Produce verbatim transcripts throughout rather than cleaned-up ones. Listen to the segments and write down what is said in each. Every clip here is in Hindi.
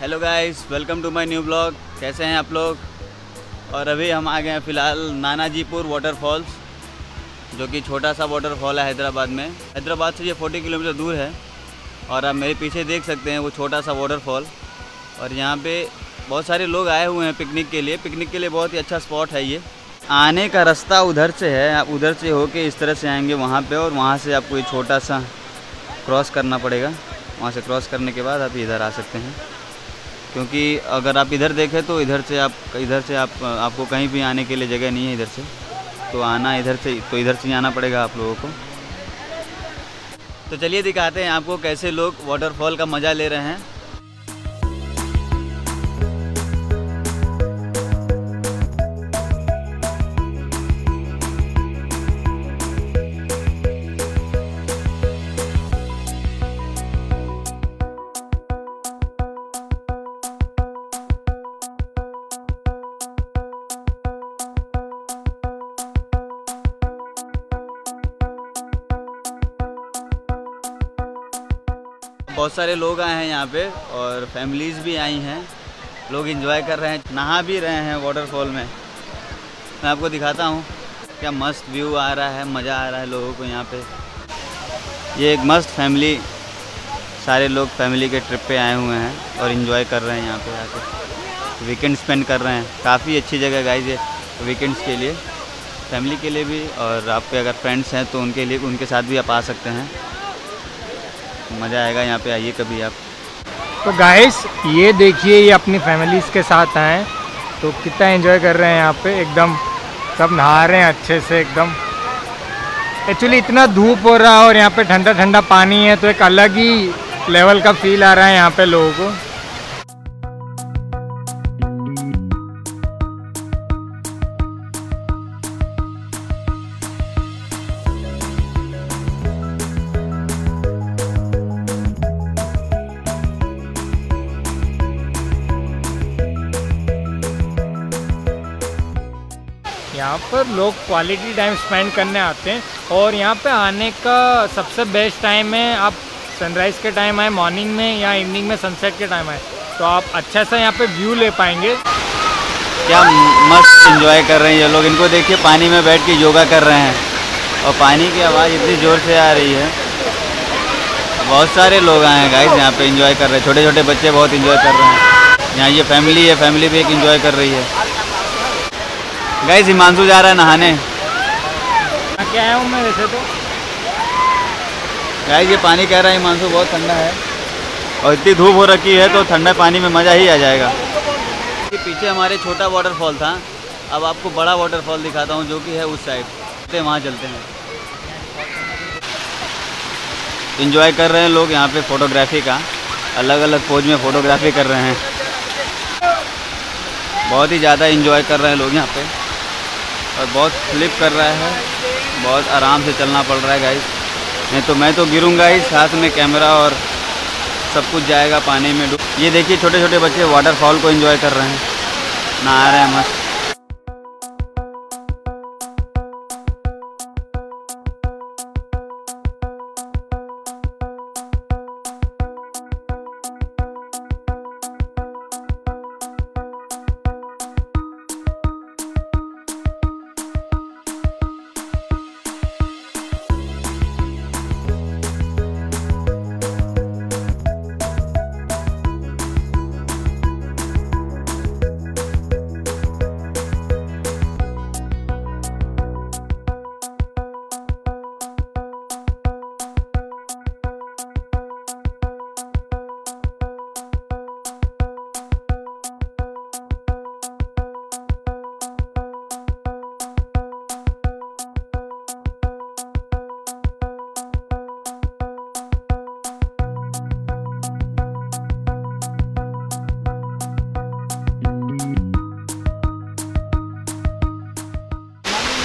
Hello guys, welcome to my new blog. कैसे हैं आप लोग? और अभी हम आ गए हैं फ़िलहाल नानाजीपुर वाटरफॉल्स, जो कि छोटा सा वाटरफॉल है हैदराबाद में। हैदराबाद से ये चालीस किलोमीटर दूर है। और आप मेरे पीछे देख सकते हैं वो छोटा सा वाटरफॉल। और यहाँ पे बहुत सारे लोग आए हुए हैं पिकनिक के लिए। पिकनिक के लिए बहुत ही अच्छा स्पॉट है ये। आने का रास्ता उधर से है, आप उधर से होके इस तरह से आएंगे वहाँ पे, और वहाँ से आपको ये छोटा सा क्रॉस करना पड़ेगा। वहाँ से क्रॉस करने के बाद आप इधर आ सकते हैं, क्योंकि अगर आप इधर देखें तो इधर से आप इधर से आप आपको कहीं भी आने के लिए जगह नहीं है। इधर से तो आना इधर से तो इधर से ही आना पड़ेगा आप लोगों को। तो चलिए दिखाते हैं आपको कैसे लोग वाटरफॉल का मज़ा ले रहे हैं। बहुत सारे लोग आए हैं यहाँ पे, और फैमिलीज़ भी आई हैं। लोग एंजॉय कर रहे हैं, नहा भी रहे हैं वाटरफॉल में। मैं आपको दिखाता हूँ क्या मस्त व्यू आ रहा है, मज़ा आ रहा है लोगों को यहाँ पे। ये एक मस्त फैमिली, सारे लोग फैमिली के ट्रिप पे आए हुए हैं और एंजॉय कर रहे हैं यहाँ पे आके। वीकेंड स्पेंड कर रहे हैं। काफ़ी अच्छी जगह गाइस ये वीकेंड्स के लिए, फैमिली के लिए भी, और आपके अगर फ्रेंड्स हैं तो उनके लिए, उनके साथ भी आप आ सकते हैं। मज़ा आएगा, यहाँ पे आइए कभी आप। तो गाइस ये देखिए, ये अपनी फैमिलीज़ के साथ आए तो कितना एंजॉय कर रहे हैं यहाँ पे। एकदम सब नहा रहे हैं अच्छे से एकदम। एक्चुअली इतना धूप हो रहा है और यहाँ पे ठंडा ठंडा पानी है, तो एक अलग ही लेवल का फील आ रहा है यहाँ पे लोगों को। यहाँ पर लोग क्वालिटी टाइम स्पेंड करने आते हैं, और यहाँ पे आने का सबसे बेस्ट टाइम है आप सनराइज़ के टाइम आए मॉर्निंग में, या इवनिंग में सनसेट के टाइम आए, तो आप अच्छा सा यहाँ पे व्यू ले पाएंगे। क्या मस्त एंजॉय कर रहे हैं ये लोग। इनको देखिए, पानी में बैठ के योगा कर रहे हैं, और पानी की आवाज़ इतनी ज़ोर से आ रही है। बहुत सारे लोग आए हैं गाइस यहाँ पर, इंजॉय कर रहे हैं। छोटे छोटे बच्चे बहुत इंजॉय कर रहे हैं। यहाँ ये फैमिली है, फैमिली भी एक इंजॉय कर रही है। गाइस हिमांशु जा रहा है नहाने। क्या आया हूँ मैं वैसे तो। गाइस ये पानी कह रहा है हिमांशु बहुत ठंडा है, और इतनी धूप हो रखी है तो ठंडा पानी में मज़ा ही आ जाएगा। पीछे हमारे छोटा वाटरफॉल था, अब आपको बड़ा वाटरफॉल दिखाता हूँ जो कि है उस साइड। तो वहाँ चलते हैं। इंजॉय कर रहे हैं लोग यहाँ पे फोटोग्राफी का, अलग अलग पोज में फ़ोटोग्राफी कर रहे हैं। बहुत ही ज़्यादा इंजॉय कर रहे हैं लोग यहाँ पे, और बहुत फ्लिप कर रहा है। बहुत आराम से चलना पड़ रहा है गाइस, नहीं तो मैं तो गिरूंगा ही, साथ में कैमरा और सब कुछ जाएगा पानी में डूब। ये देखिए छोटे छोटे बच्चे वाटरफॉल को एंजॉय कर रहे हैं, नहा रहे हैं मस्त।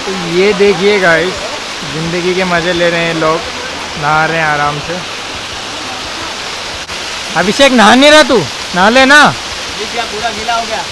तो ये देखिए गाइस, ज़िंदगी के मज़े ले रहे हैं लोग, नहा रहे हैं आराम से। अभिषेक नहा नहीं रहा, तू नहा ले ना, क्या पूरा गीला हो गया।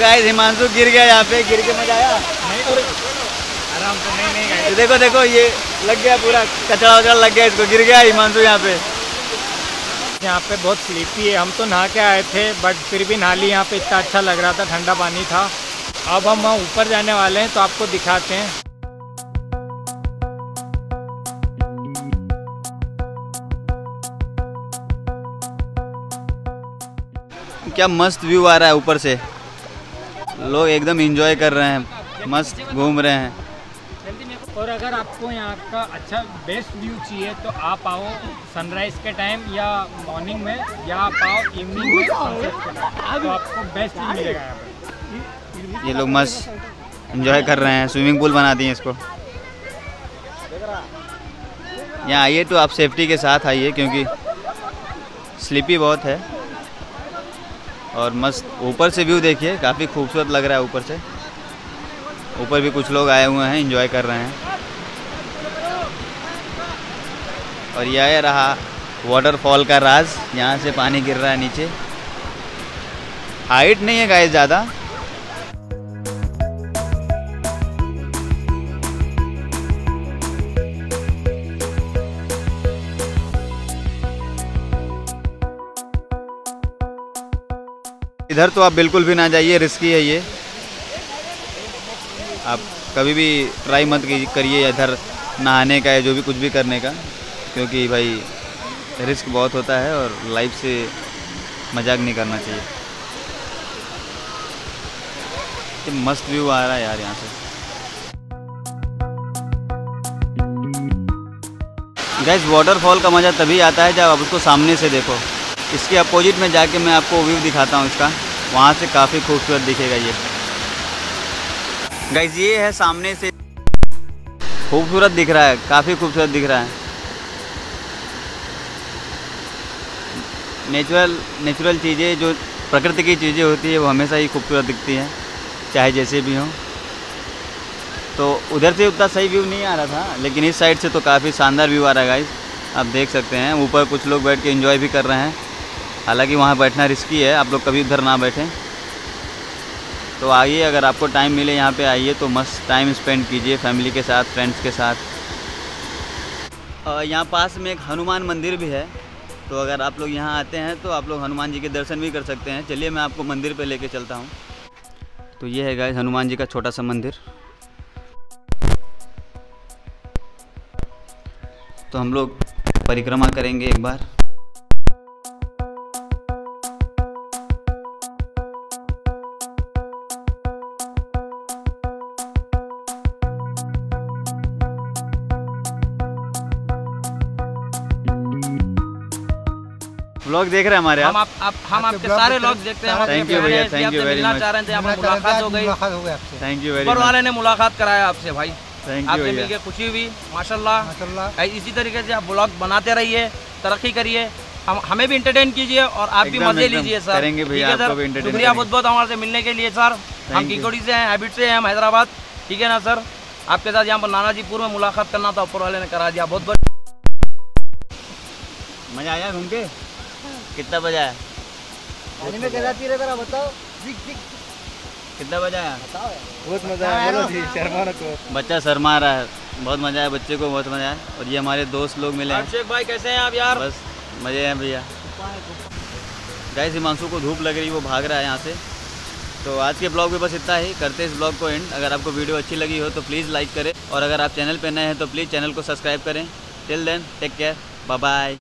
गाइस हिमांशु गिर गया यहाँ पे। गिर के मजा आया? नहीं तो आराम से। नहीं नहीं गाइस देखो देखो ये लग गया पूरा कचरा वचरा लग गया, इसको गिर गया हिमांशु यहाँ पे। यहाँ पे बहुत स्लीपी है, हम तो नहा के आए थे बट फिर भी नहा ली यहाँ पे, इतना अच्छा लग रहा था, ठंडा पानी था। अब हम वहाँ ऊपर जाने वाले हैं तो आपको दिखाते हैं। क्या मस्त व्यू आ रहा है ऊपर से, लोग एकदम एंजॉय कर रहे हैं, मस्त घूम रहे हैं। और अगर आपको यहाँ का अच्छा बेस्ट व्यू चाहिए तो आप आओ सनराइज के टाइम या मॉर्निंग में, या आप आओ इवनिंग में तो आपको बेस्ट व्यू मिलेगा यहाँ पर। ये लोग मस्त एंजॉय कर रहे हैं, स्विमिंग पूल बना दिए इसको। यहाँ आइए तो आप सेफ्टी के साथ आइए क्योंकि स्लीपी बहुत है। और मस्त ऊपर से व्यू देखिए, काफ़ी खूबसूरत लग रहा है ऊपर से। ऊपर भी कुछ लोग आए हुए हैं, एंजॉय कर रहे हैं। और यह रहा वाटरफॉल का राज, यहाँ से पानी गिर रहा है नीचे। हाइट नहीं है गाइस ज़्यादा। इधर तो आप बिल्कुल भी ना जाइए, रिस्की है ये, आप कभी भी ट्राई मत करिए इधर नहाने का या जो भी कुछ भी करने का, क्योंकि भाई रिस्क बहुत होता है और लाइफ से मजाक नहीं करना चाहिए। ये मस्त व्यू आ रहा है यार यहाँ से। गाइस वाटरफॉल का मज़ा तभी आता है जब आप उसको सामने से देखो। इसके अपोजिट में जाके मैं आपको व्यू दिखाता हूँ इसका, वहाँ से काफ़ी खूबसूरत दिखेगा ये। गाइस ये है सामने से, खूबसूरत दिख रहा है, काफ़ी खूबसूरत दिख रहा है। नेचुरल नेचुरल चीज़ें, जो प्रकृति की चीज़ें होती है वो हमेशा ही खूबसूरत दिखती हैं, चाहे जैसे भी हों। तो उधर से उतना सही व्यू नहीं आ रहा था, लेकिन इस साइड से तो काफ़ी शानदार व्यू आ रहा है गाइस। आप देख सकते हैं ऊपर कुछ लोग बैठ के एंजॉय भी कर रहे हैं, हालांकि वहाँ बैठना रिस्की है, आप लोग कभी उधर ना बैठें। तो आइए, अगर आपको टाइम मिले यहाँ पे आइए तो मस्त टाइम स्पेंड कीजिए फैमिली के साथ, फ्रेंड्स के साथ। यहाँ पास में एक हनुमान मंदिर भी है, तो अगर आप लोग यहाँ आते हैं तो आप लोग हनुमान जी के दर्शन भी कर सकते हैं। चलिए मैं आपको मंदिर पर लेके चलता हूँ। तो ये है गाइस हनुमान जी का छोटा सा मंदिर। तो हम लोग परिक्रमा करेंगे एक बार। व्लॉग देख रहे हैं हमारे आप, हम आप, आप हम आपके सारे व्लॉग देखते हैं। थैंक यू भैया, थैंक यू वेरी मच। मुलाकात हो गई, थैंक यू वेरी मच। ऊपर वाले ने मुलाकात कराया आपसे भाई, आपसे मिलकर खुशी हुई माशाल्लाह। इसी तरीके से आप ब्लॉग बनाते रहिए, तरक्की करिए, हम हमें भी इंटरटेन कीजिए और आप भी मजे लीजिए सर। करेंगे भैया, आपको भी इंटरटेन। शुक्रिया बहुत बहुत हमारे से मिलने के लिए सर। हम किकोड़ी से हैं, हैबिट से हैं, हम हैदराबाद, ठीक है ना सर। आपके साथ यहाँ पर नानाजीपुर में मुलाकात करना था, ऊपर वाले ने करा दिया। बहुत बहुत मजा आया घूम के। कितना बजा है? कितना बजा है? बहुत मजा आया, बच्चा शर्मा रहा है, बहुत मजा आया बच्चे को, बहुत मजा आया। और ये हमारे दोस्त लोग मिले हैं। अभिषेक भाई कैसे हैं आप यार? बस मजे हैं भैया। गाइस हिमांशु को धूप लग रही है, वो भाग रहा है यहाँ से। तो आज के ब्लॉग में बस इतना ही, करते हैं इस ब्लॉग को एंड। अगर आपको वीडियो अच्छी लगी हो तो प्लीज़ लाइक करें, और अगर आप चैनल पर नए हैं तो प्लीज़ चैनल को सब्सक्राइब करें। Till then take care, bye bye.